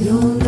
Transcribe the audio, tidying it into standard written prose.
You know.